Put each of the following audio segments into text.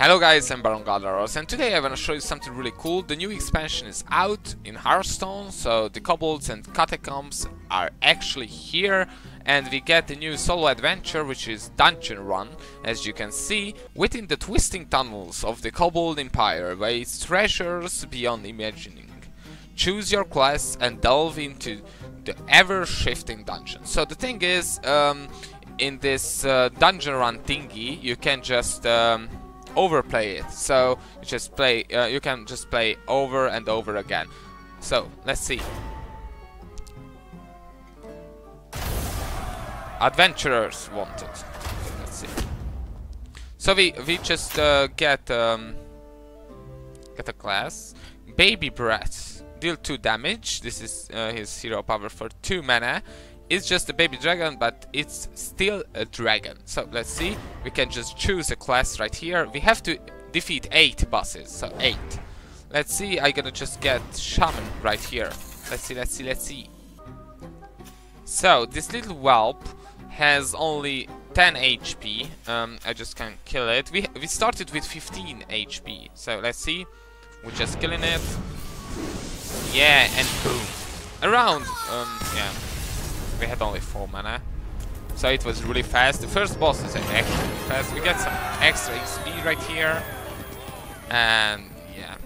Hello guys, I'm Baron Galdaros, and today I want to show you something really cool. The new expansion is out in Hearthstone, so the Kobolds and Catacombs are actually here, and we get the new solo adventure, which is Dungeon Run, as you can see, within the twisting tunnels of the Kobold Empire, where it's treasures beyond imagining. Choose your class and delve into the ever-shifting dungeon. So the thing is, in this Dungeon Run thingy, you can just overplay it, so you just play you can just play over and over again. So let's see. Adventurers wanted. Let's see. So we just get a class. Baby Breath. Deal 2 damage. This is his hero power for 2 mana. It's just a baby dragon, but it's still a dragon. So let's see, we can just choose a class right here. We have to defeat 8 bosses, so 8. Let's see, I'm gonna just get shaman right here. Let's see, let's see, let's see. So this little whelp has only 10 HP. I just can't kill it. We started with 15 HP. So let's see, we're just killing it. Yeah, and boom. Around, yeah. We had only 4 mana, so it was really fast. The first boss is actually fast. We get some extra XP right here, and yeah.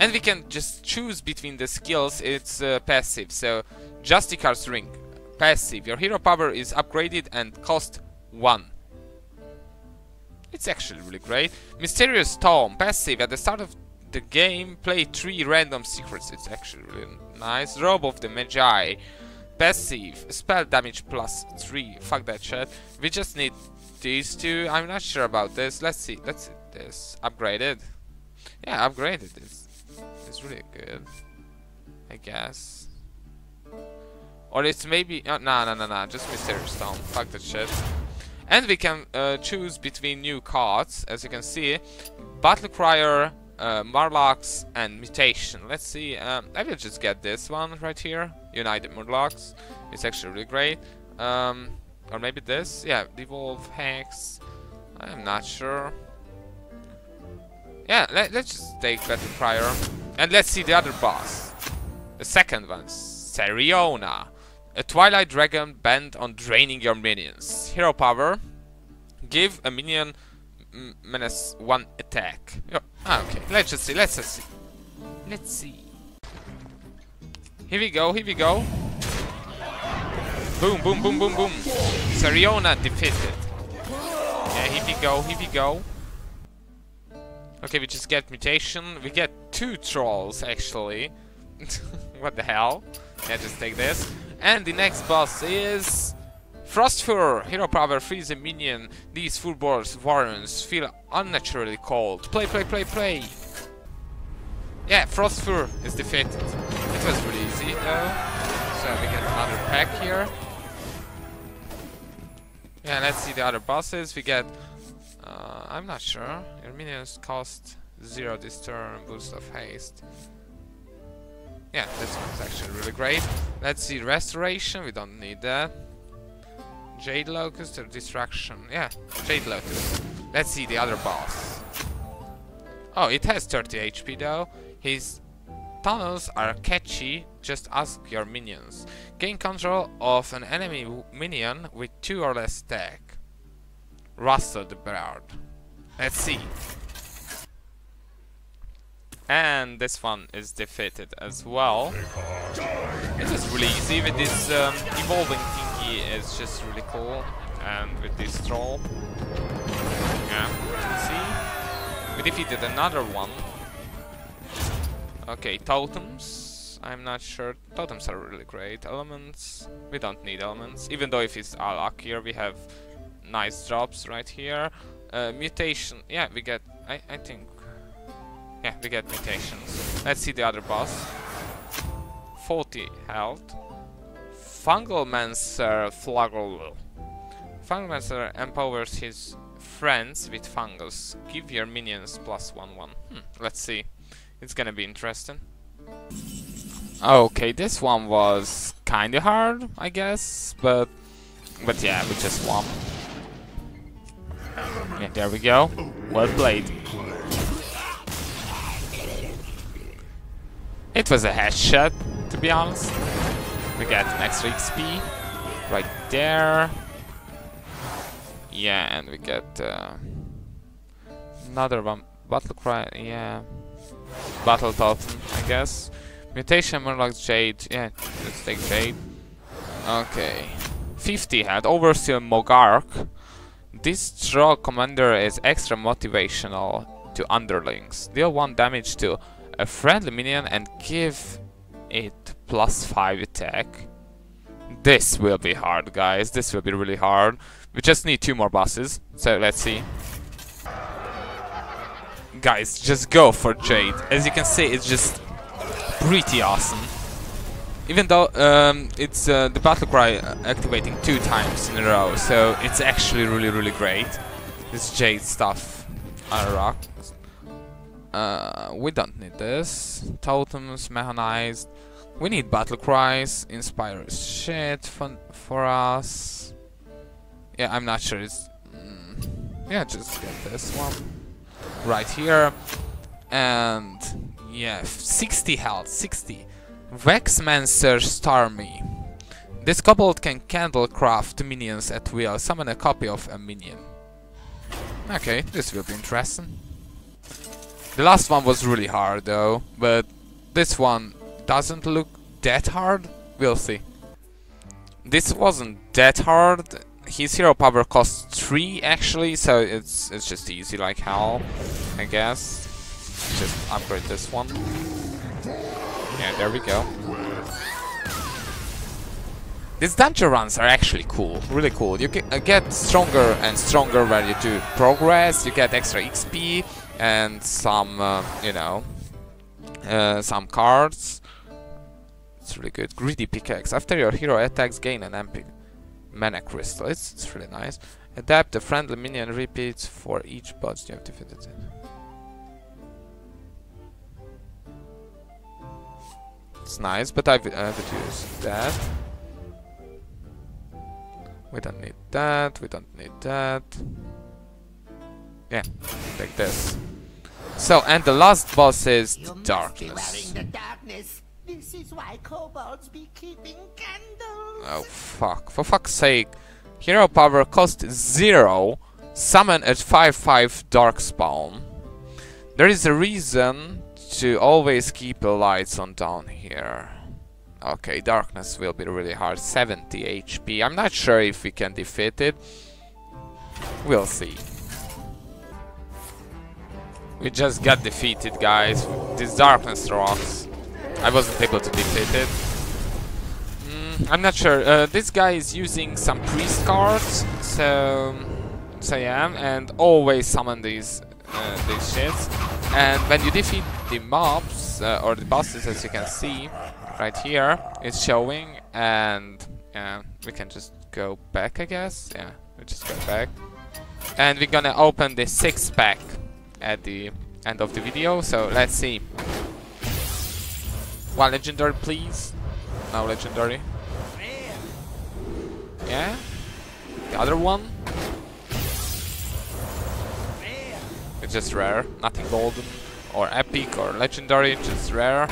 And we can just choose between the skills. It's passive, so Justicar's Ring, passive. Your hero power is upgraded and cost 1. It's actually really great. Mysterious Storm, passive. At the start of the game, play 3 random secrets. It's actually really nice. Robe of the Magi. Passive, spell damage plus 3, fuck that shit. We just need these two, I'm not sure about this, let's see this, upgraded. Yeah, upgraded is, really good, I guess. Or it's maybe, no, just Mysterious Stone, fuck that shit. And we can choose between new cards, as you can see, Battle Crier, Murlocs and Mutation. Let's see, I will just get this one right here, United Murlocs. It's actually really great. Or maybe this, yeah, Devolve, Hex, I'm not sure. Yeah, let's just take Battle Crier. And let's see the other boss. The second one, Seriona. A Twilight Dragon bent on draining your minions. Hero power, give a minion minus 1 attack. Okay, let's just see, let's see. Here we go, Boom, boom, boom, boom, boom. Seriona defeated. Yeah, here we go. Okay, we just get mutation. We get 2 trolls, actually. What the hell? Yeah, just take this. And the next boss is Frostfur, hero power, freeze a minion. These football's warrants feel unnaturally cold. Play. Yeah, Frostfur is defeated. It was really easy though. So we get another pack here. Yeah, let's see the other bosses. We get, I'm not sure. Your minions cost 0 this turn, boost of haste. Yeah, this one's actually really great. Let's see restoration. We don't need that. Jade Locust or Destruction? Yeah, Jade Locust. Let's see the other boss. Oh, it has 30 HP though. His tunnels are catchy, just ask your minions. Gain control of an enemy minion with 2 or less attack. Rustle the Bird. Let's see. And this one is defeated as well. It was really easy with this evolving thing. It's just really cool, and with this troll, yeah, we defeated another one. Okay, totems, I'm not sure, totems are really great. Elements, we don't need elements, even though if it's our luck here, we have nice drops right here. Mutation, yeah, we get, I think, yeah, we get mutations. Let's see the other boss. 40 health. Fungalmancer Fluggle. Fungalmancer empowers his friends with fungus. Give your minions plus 1/1. Let's see. It's gonna be interesting. Okay, this one was kinda hard, I guess, but yeah, we just won. Yeah, there we go. Well played. It was a headshot, to be honest. We got an extra XP right there. Yeah, and we get another one. Battle Cry, yeah. Battle Totem, I guess. Mutation, Murloc, Jade. Yeah, let's take Jade. Okay. 50 head, Overseer Mogark. This troll commander is extra motivational to underlings. Deal 1 damage to a friendly minion and give it +5 attack. This will be hard, guys. This will be really hard. We just need 2 more bosses, so let's see. Guys, just go for Jade. As you can see, it's just pretty awesome. Even though it's the battle cry activating 2 times in a row, so it's actually really great. This Jade stuff on a rock. We don't need this. Totems, mechanized. We need battle cries. Inspires shit for us. Yeah, I'm not sure. It's yeah, just get this one right here. And yeah, 60 health, 60. Vexmancer Stormy. This kobold can candlecraft minions at will. Summon a copy of a minion. Okay, this will be interesting. The last one was really hard though, but this one doesn't look that hard. We'll see. This wasn't that hard. His hero power costs 3 actually, so it's just easy like hell, I guess. Just upgrade this one. Yeah, there we go. These dungeon runs are actually cool, really cool. You get stronger and stronger where you do progress. You get extra XP and some, you know, some cards. It's really good. Greedy Pickaxe. After your hero attacks, gain an MP mana crystal. It's really nice. Adapt a friendly minion repeats for each boss you have defeated. It's nice, but I would use that. We don't need that, we don't need that. Yeah, like this. So, and the last boss is the darkness. This is why kobolds be keeping candles. Oh fuck, for fuck's sake. Hero power cost 0, summon at 5/5 darkspawn. There is a reason to always keep the lights on down here. Okay, darkness will be really hard. 70 HP. I'm not sure if we can defeat it. We'll see. We just got defeated, guys. This darkness rocks. I wasn't able to defeat it. I'm not sure. This guy is using some priest cards, so yeah, and always summon these shits. And when you defeat the mobs, or the bosses, as you can see, right here, it's showing, and we can just go back, I guess. Yeah, we just go back. And we're gonna open the 6-pack at the end of the video, so let's see. 1 legendary, please. No legendary. Yeah? The other one? It's just rare, nothing golden or epic or legendary, just rare.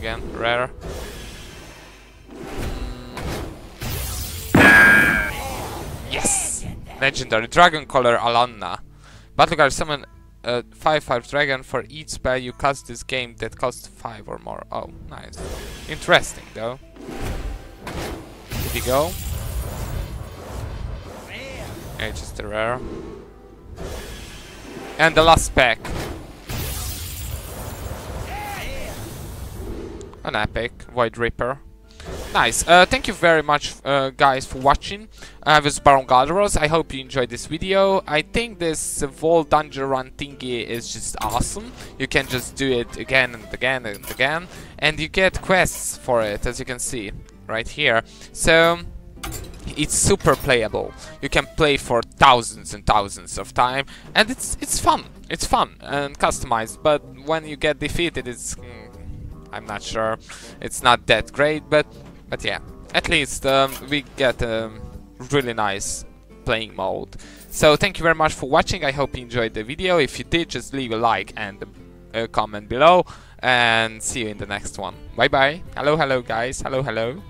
Again, rare. Yes! Legendary, Dragoncaller Alanna. Battleguard, summon a 5/5 dragon for each spell you cast this game that costs 5 or more. Oh, nice. Interesting though. Here we go. Just a rare. And the last pack. An epic, White Ripper. Nice. Thank you very much, guys, for watching. I was Baron Galdaros. I hope you enjoyed this video. I think this whole dungeon run thingy is just awesome. You can just do it again and again and again. And you get quests for it, as you can see right here. So it's super playable. You can play for thousands and thousands of time, and it's fun. It's fun and customized. But when you get defeated, it's I'm not sure. It's not that great, but yeah. At least we get really nice playing mode. So thank you very much for watching. I hope you enjoyed the video. If you did, just leave a like and a comment below, and see you in the next one. Bye bye. Hello, hello guys. Hello, hello.